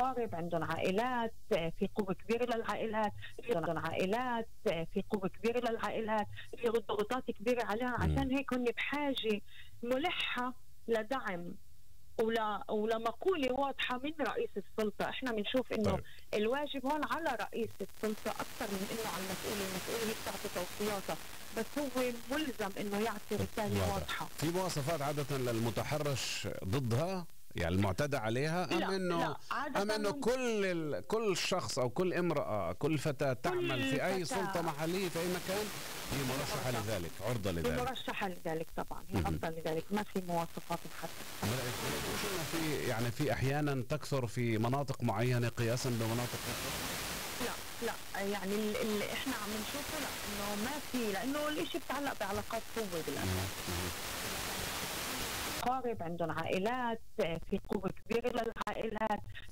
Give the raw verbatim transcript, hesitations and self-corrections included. اقارب، عندهم عائلات، في قوه كبيره للعائلات، عندهم عائلات، في قوه كبيره للعائلات، في ضغوطات كبيره عليها، عشان هيك هن بحاجه ملحه لدعم ولا ولمقوله واضحه من رئيس السلطه. احنا بنشوف انه طيب. الواجب هون على رئيس السلطه اكثر من انه على المسؤول، المسؤول هي بتعطي توصياتها، بس هو ملزم انه يعطي رساله واضحه. في مواصفات عاده للمتحرش ضدها، يعني المعتدى عليها، ام انه ام انه كل كل شخص او كل امراه، كل فتاه تعمل في اي سلطه محليه في اي مكان هي مرشحه لذلك، عرضه لذلك، هي مرشحه لذلك طبعا، هي عرضه لذلك، ما في مواصفات محدده. في يعني في احيانا تكثر في مناطق معينه قياسا بمناطق أخرى؟ لا لا، يعني اللي احنا عم نشوفه لا، انه ما في، لانه الاشي بتعلق بعلاقات قوه بالاساس. اقارب، عندهم عائلات، في قوه كبيره للعائلات،